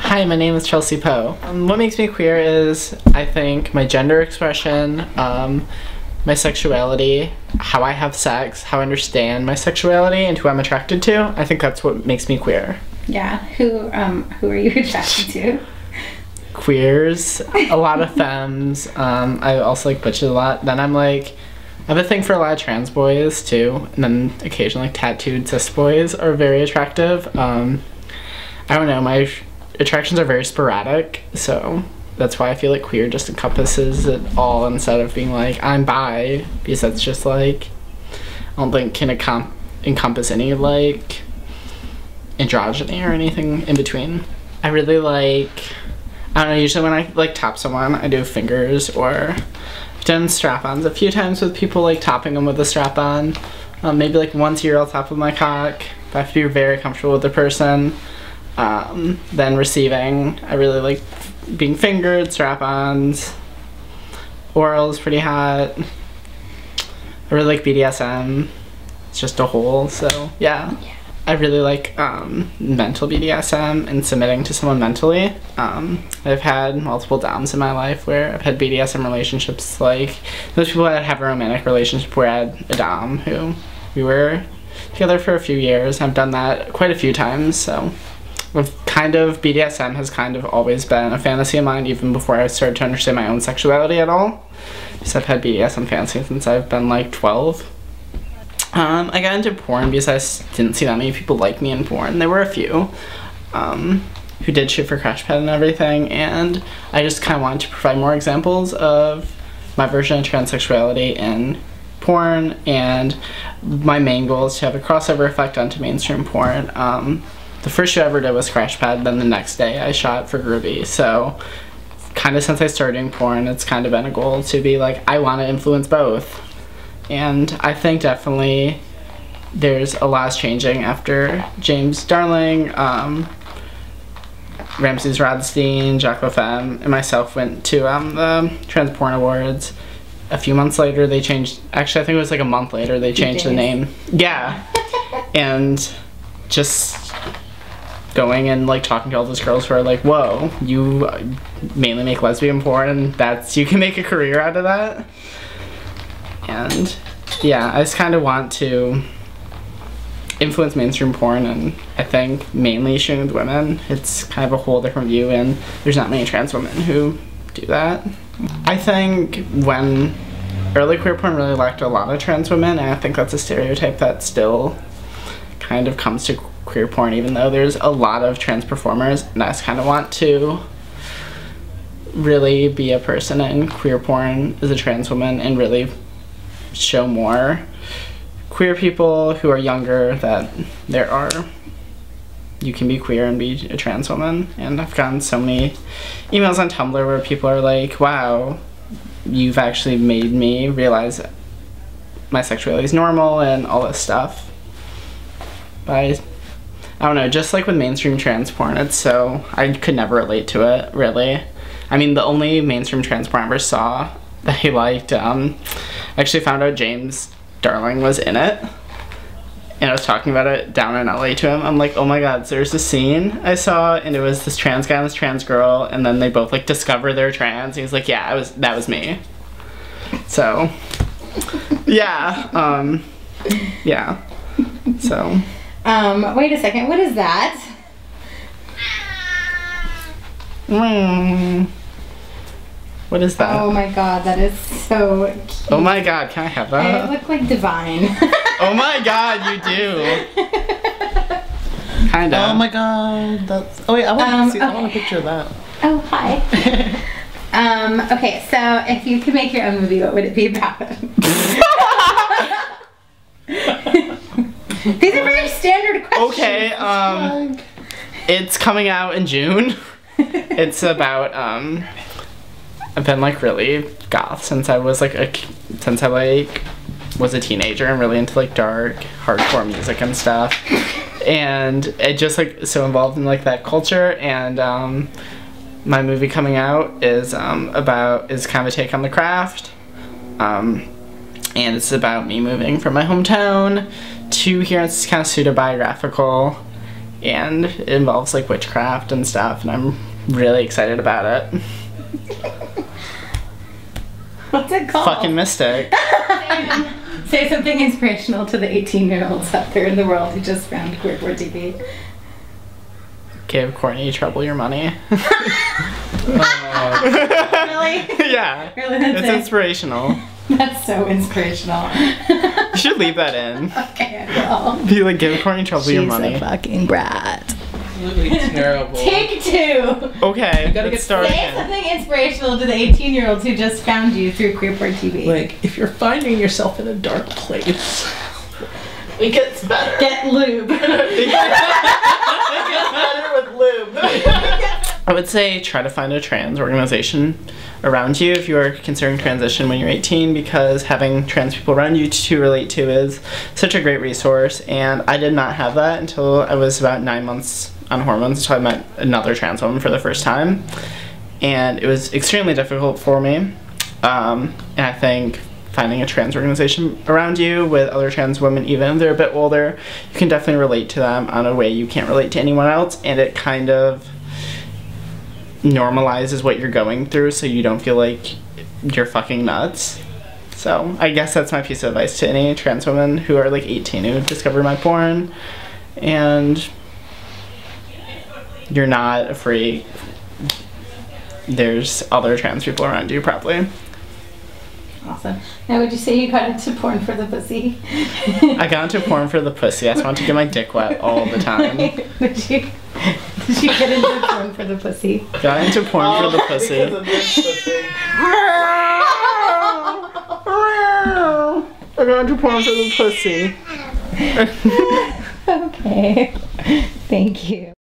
Hi, my name is Chelsea Poe. What makes me queer is, I think, my gender expression, my sexuality, how I have sex, how I understand my sexuality, and who I'm attracted to. I think that's what makes me queer. Yeah. Who are you attracted to? Queers, a lot of femmes. I also like butches a lot. Then I'm like, I have a thing for a lot of trans boys too, and then occasionally like tattooed cis boys are very attractive. I don't know, my attractions are very sporadic, so that's why I feel like queer just encompasses it all instead of being like, I'm bi, because that's just like, I don't think can encompass any like androgyny or anything in between. I really like, I don't know, usually when I like top someone, I do fingers, or I've done strap-ons a few times with people, like topping them with a strap-on. Maybe like once a year I'll top with my cock, but I have to be very comfortable with the person. Then receiving, I really like being fingered, strap-ons, oral's pretty hot. I really like BDSM, it's just a whole, so yeah. I really like mental BDSM and submitting to someone mentally. I've had multiple doms in my life where I've had BDSM relationships, like those people that have a romantic relationship where I had a dom who we were together for a few years. I've done that quite a few times, so kind of BDSM has kind of always been a fantasy of mine, even before I started to understand my own sexuality at all. Because I've had BDSM fantasy since I've been like 12. I got into porn because I didn't see that many people like me in porn. There were a few who did shoot for Crash Pad and everything, and I just kind of wanted to provide more examples of my version of transsexuality in porn, and my main goal is to have a crossover effect onto mainstream porn. The first show I ever did was Crash Pad, then the next day I shot for Groovy, so kind of since I started doing porn, it's kind of been a goal to be like, I want to influence both. And I think definitely there's a lot changing after James Darling, Ramses Rodstein, Jacquel Femme, and myself went to the Trans Porn Awards. A few months later they changed, actually I think it was like a month later they changed the name. Yeah. And just going and like talking to all those girls who are like, whoa, you mainly make lesbian porn and that's, you can make a career out of that. And yeah, I just kind of want to influence mainstream porn, and I think mainly shooting with women, it's kind of a whole different view, and there's not many trans women who do that. I think when early queer porn really lacked a lot of trans women, and I think that's a stereotype that still kind of comes to queer porn, even though there's a lot of trans performers, and I just kind of want to really be a person in queer porn as a trans woman and really show more queer people who are younger that there are, you can be queer and be a trans woman. And I've gotten so many emails on Tumblr where people are like, wow, you've actually made me realize my sexuality is normal and all this stuff. But I don't know, just like with mainstream trans porn, it's so, I could never relate to it really. I mean, the only mainstream trans porn I ever saw that I liked, I actually found out James Darling was in it, and I was talking about it down in LA to him. I'm like, oh my god, so there's this scene I saw, and it was this trans guy and this trans girl, and then they both like discover they're trans. He's like, yeah, that was me. So yeah, yeah. So wait a second, what is that? What is that? Oh my god, that is so cute. Oh my god, can I have that? I look like Divine. Oh my god, you do. Kinda. Oh my god, that's... Oh wait, I want to see, I want a picture of that. Oh, hi. Okay, so if you could make your own movie, what would it be about? These are very standard questions. Okay, it's coming out in June. It's about, I've been like really goth since I was like since I was a teenager, and really into like dark hardcore music and stuff, and it just like so involved in like that culture. And my movie coming out is kind of a take on the craft, and it's about me moving from my hometown to here. It's kind of pseudo biographical, and it involves like witchcraft and stuff, and I'm really excited about it. What's it called? Fucking Mystic. Say something inspirational to the 18-year-olds out there in the world who just found QueerPorn.TV. Give Courtney Trouble your money. Really? Yeah. Really, it's inspirational. That's so inspirational. You should leave that in. Okay, I will. Be like, give Courtney Trouble your money. She's a fucking brat. Absolutely terrible. Take two. Okay, you gotta get started. Say something inspirational to the 18-year-olds who just found you through QueerPorn.TV. Like, if you're finding yourself in a dark place, it gets better. Get lube. It gets better with lube. I would say try to find a trans organization around you if you are considering transition when you're 18, because having trans people around you to relate to is such a great resource, and I did not have that until I was about 9 months on hormones, until I met another trans woman for the first time, and it was extremely difficult for me, and I think finding a trans organization around you with other trans women, even if they're a bit older, you can definitely relate to them on a way you can't relate to anyone else, and it kind of normalizes what you're going through so you don't feel like you're fucking nuts. So I guess that's my piece of advice to any trans women who are like 18 who discover my porn, and you're not a freak. There's other trans people around you, probably. Awesome. Now, would you say you got into porn for the pussy? I got into porn for the pussy. I just want to get my dick wet all the time. Did you get into porn for the pussy? Got into porn for the pussy. I got into porn for the pussy. Okay. Thank you.